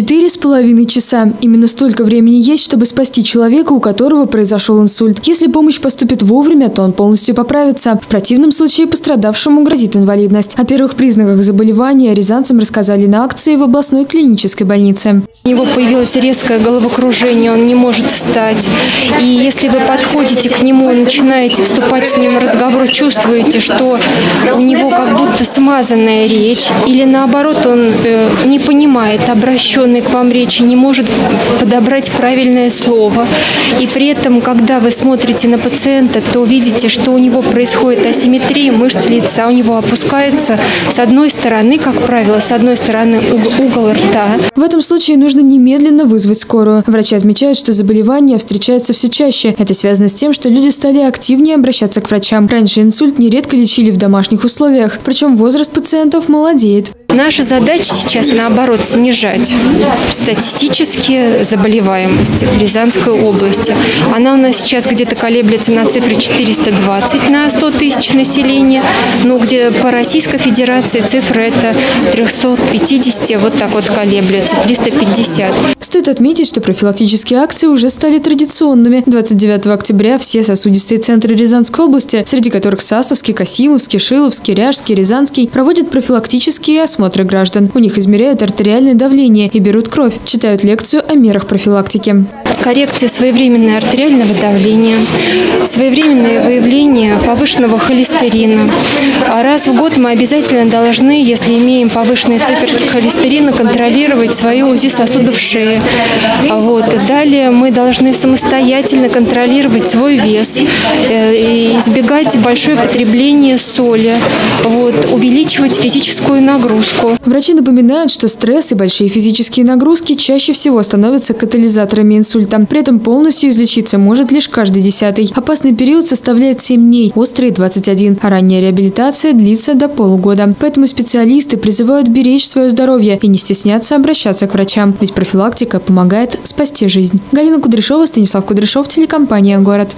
4,5 часа. Именно столько времени есть, чтобы спасти человека, у которого произошел инсульт. Если помощь поступит вовремя, то он полностью поправится. В противном случае пострадавшему грозит инвалидность. О первых признаках заболевания рязанцам рассказали на акции в областной клинической больнице. У него появилось резкое головокружение, он не может встать. И если вы подходите к нему, начинаете вступать с ним в разговор, чувствуете, что у него как будто смазанная речь, или наоборот, он не понимает обращенной к вам речи, не может подобрать правильное слово. И при этом, когда вы смотрите на пациента, то видите, что у него происходит асимметрия мышц лица, у него опускается с одной стороны, как правило, с одной стороны угол рта. В этом случае нужно немедленно вызвать скорую. Врачи отмечают, что заболевания встречаются все чаще. Это связано с тем, что люди стали активнее обращаться к врачам. Раньше инсульт нередко лечили в домашних условиях, причем возраст пациентов молодеет. Наша задача сейчас, наоборот, снижать статистически заболеваемость в Рязанской области. Она у нас сейчас где-то колеблется на цифре 420 на 100 тысяч населения, но где по Российской Федерации цифра это 350, вот так вот колеблется, 350. Стоит отметить, что профилактические акции уже стали традиционными. 29 октября все сосудистые центры Рязанской области, среди которых Сасовский, Касимовский, Шиловский, Ряжский, Рязанский, проводят профилактические осмотры граждан. У них измеряют артериальное давление и берут кровь, читают лекцию о мерах профилактики. Коррекция своевременного артериального давления, своевременное выявление повышенного холестерина. Раз в год мы обязательно должны, если имеем повышенные цифры холестерина, контролировать свою УЗИ сосудов шеи. Вот. Далее мы должны самостоятельно контролировать свой вес, избегать большое потребление соли, вот. Увеличивать физическую нагрузку. Врачи напоминают, что стресс и большие физические нагрузки чаще всего становятся катализаторами инсульта. При этом полностью излечиться может лишь каждый 10-й. Опасный период составляет 7 дней, острый – 21, а ранняя реабилитация длится до полугода. Поэтому специалисты призывают беречь свое здоровье и не стесняться обращаться к врачам, ведь профилактика помогает спасти жизнь. Галина Кудряшова, Станислав Кудряшов, телекомпания «Город».